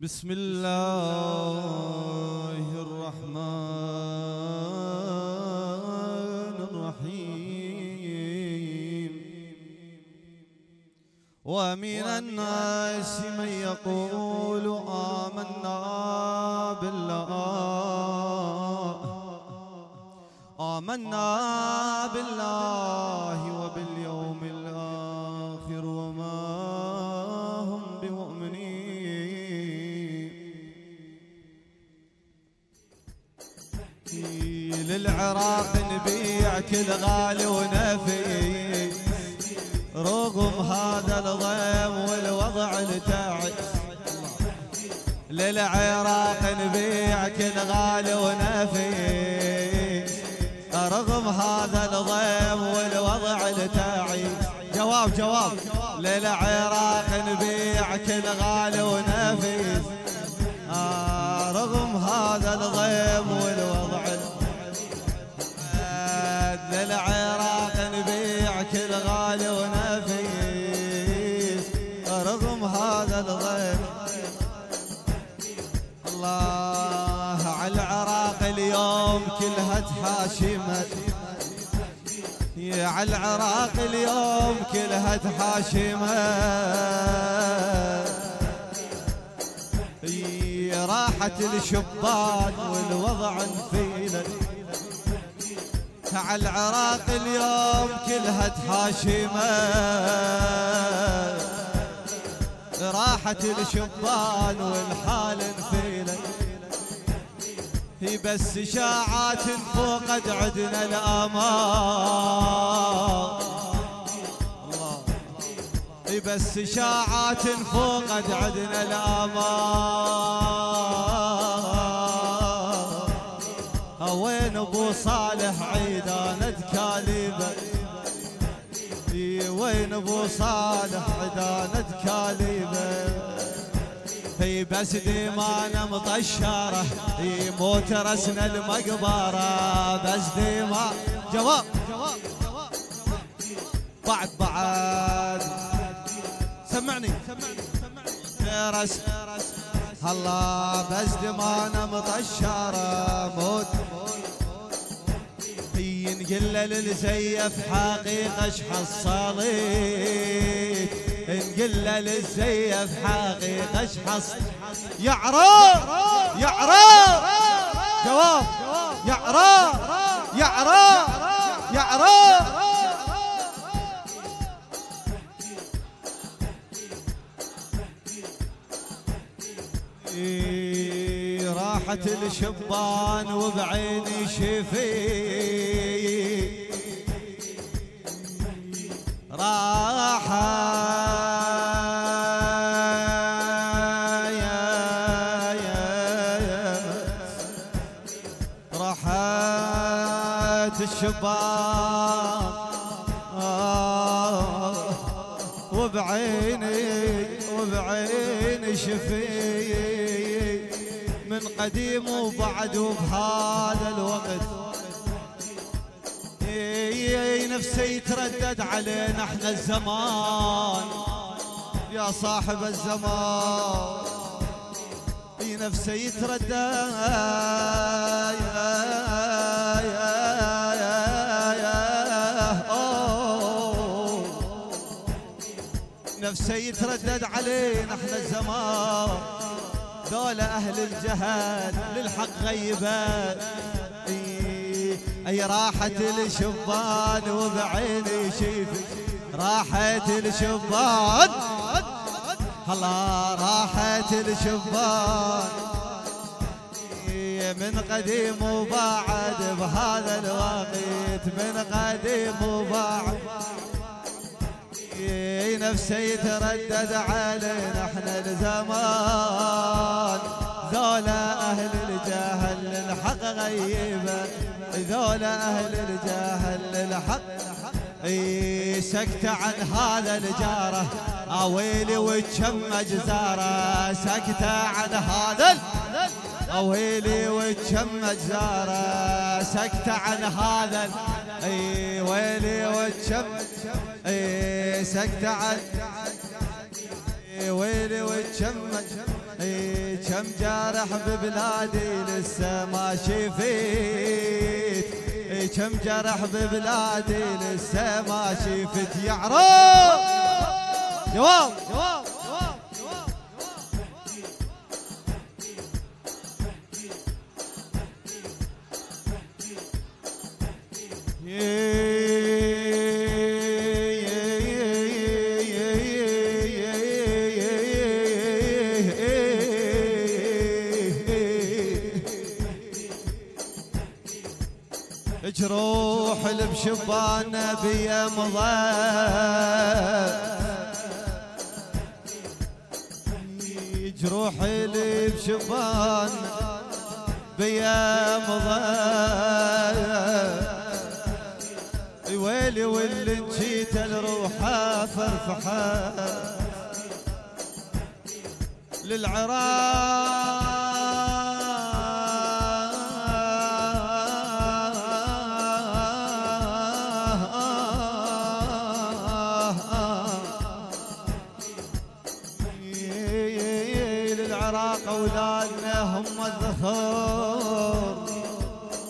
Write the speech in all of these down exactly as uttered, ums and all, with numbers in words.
بسم الله الرحمن الرحيم. ومن الناس من يقول آمنا بالله آمنا بالله وباليوم الآخر وما هم بمؤمنين. للعراق نبيع كل غالي ونفي رغم هذا الغيم والوضع التعس. للعراق نبيع كل غالي ونفي رغم هذا الغيم والوضع التعس. جواب جواب. للعراق نبيع كل غالي ونفي رغم هذا الغيم والوضع للعراق نبيع كل غالي ونفيس رغم هذا الغيم. الله على العراق اليوم كلها تحاشمت، على العراق اليوم كلها تحاشمت. راحت الشباب والوضع انثيلت، على العراق اليوم كلها تحاشمت. راحت الشبان والحال انثيلت، هي بس شاعات فوقد عدنا الأمان. بس إشاعات فوقد عدنا الأمان. وين أبو صالح عيدان تكاليبه، وين أبو صالح عيدان تكاليبه. بس ديمانه مطشره يموت رسنا المقبره. بس ديما جواب بعد بعد سمعني رس الله. بس دمانه مطشره موت نقله للزيف حقيقه اش حصلت، نقله للزيف حقيقه اش حصلت. يعرب يعرب جواب يعرب يعرب يعرب. راحت الشبان وبعيني شفي راحة يا يا راحت الشبان وبعيني وبعيني شفي. من قديم وبعد وبهذا الوقت نفسي يتردد علينا احنا الزمان يا صاحب الزمان. نفسي يتردد نفسي يتردد علينا احنا الزمان. دولة أهل الجهاد للحق غيبات. أي راحة الشبان وبعيني شيفي راحة الشبان. الله راحة الشبان من قديم وبعد بهذا الوقت. من قديم وبعد نفسي يتردد علينا احنا الزمان. ذولا اهل الجهل الحق غيبه، ذولا اهل الجهل الحق. اي سكت عن هذا الجاره اويلي وكم مجزاره. سكت عن هذا اويلي وكم مجزاره. سكت عن هذا اي ويلي وكم. اي سكت عن ويلي وجمك كم جارح ببلادي لسه ما شفيت، كم جرح ببلادي لسه ما شفت. يعرف جواب جواب جواب جواب جواب جروح اللي بشبانه بيا مضى، جروح اللي بشبانه بيا مضى. ويلي واللي نجيت الروحه فرفحه للعراق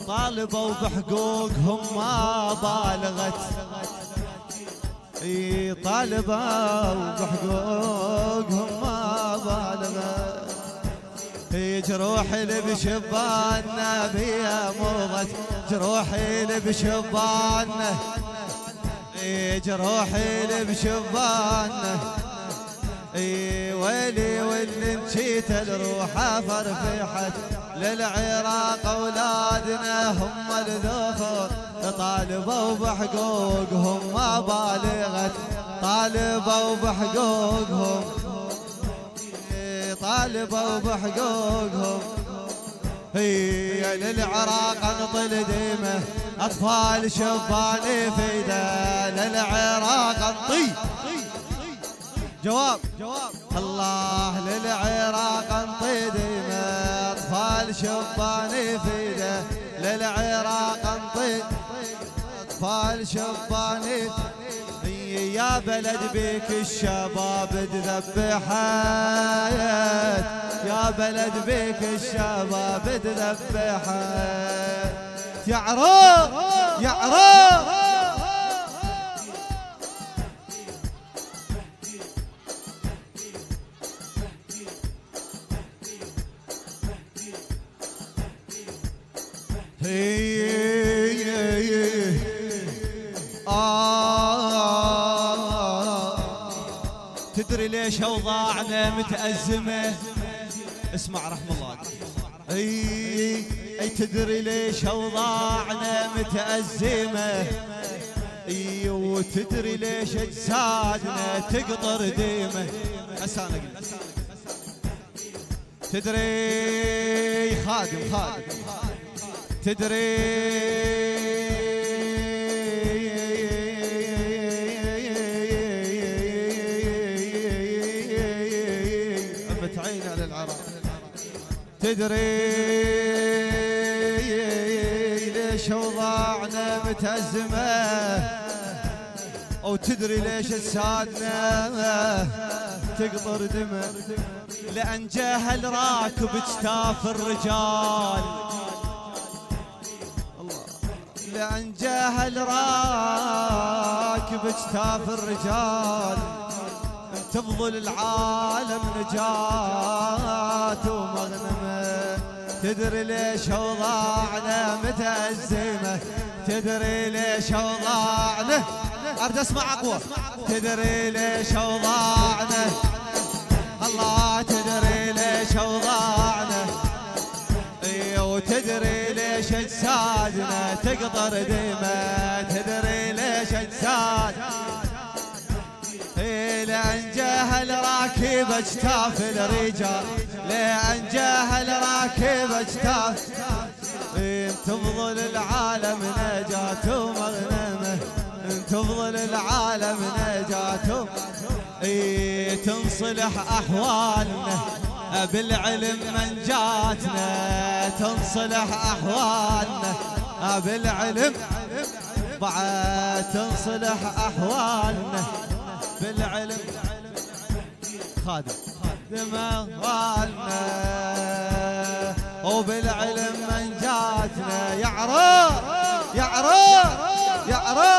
طالبوا بحقوقهم ما بالغت، اي طالبوا بحقوقهم ما بالغت. اي جروحي اللي بشباننا بيا مرضت، جروحي اللي بشباننا، اي جروحي اللي بشباننا. اي ويلي واللي مشيت الروحه فرفحت للعراق. اولادنا هم الذخر طالبوا بحقوقهم ما بالغت، طالبوا بحقوقهم، طالبوا بحقوقهم. هي للعراق انطل ديمه اطفال شباني فيده، للعراق انطي جواب جواب الله. للعراق انطي ديمه أطفال شباني فيده، للعراق انطي أطفال شباني. يا بلد بيك الشباب تذبحت، يا بلد بيك الشباب تذبحت. يعرف يعرف تدري ليش اوضاعنا متأزمة؟ اسمع رحم الله. اي اي تدري ليش اوضاعنا متأزمة؟ اي وتدري ليش اجسادنا تقطر ديمة؟ هسه انا اقول تدري خادم خادم تدري أمت عين على العراق، تدري ليش وضعنا متأزمة؟ أو تدري ليش أجسادنا تقطر دمه؟ لأن جهل راكب اجتاف الرجال، لأن جهل راكب اجتاف الرجال. تفضل العالم نجاة ومغنمة، تدري ليش اوضاعنا متأزمة؟ تدري ليش اوضاعنا، أرجو اسمع أقوى، تدري ليش اوضاعنا، الله تدري ليش اوضاعنا. وتدري ليش اجسادنا تقطر ديمه؟ تدري ليش اجسادنا؟ لأن جهل راكب اجتاف الرجال، لأن جهل راكب اجتاف. تفضل العالم نجاة ومغنمه، تفضل العالم نجاة. تنصلح أحوالنا بالعلم من جاتنا، تنصلح احوالنا بالعلم، بعد تنصلح احوالنا بالعلم. خادم دماغنا وبالعلم من جاتنا يعرف يعرف يعرف